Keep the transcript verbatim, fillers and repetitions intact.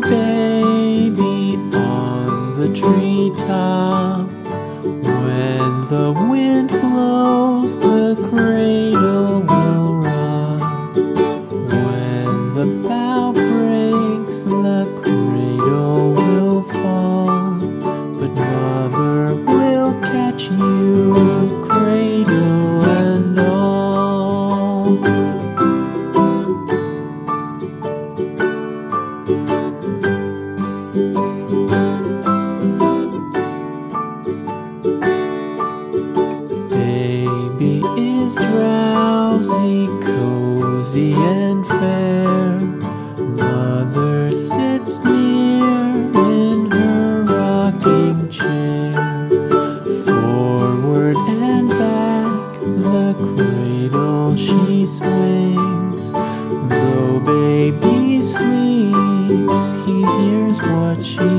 my baby on the treetop. When the wind blows, the cradle will rock. When the bough breaks, the cradle will fall. But mother will catch you, cradle and all. Baby is drowsy, cozy and fair. Mother sits near in her rocking chair. Forward and back, the cradle she swings. Though baby sleeps, he hears what she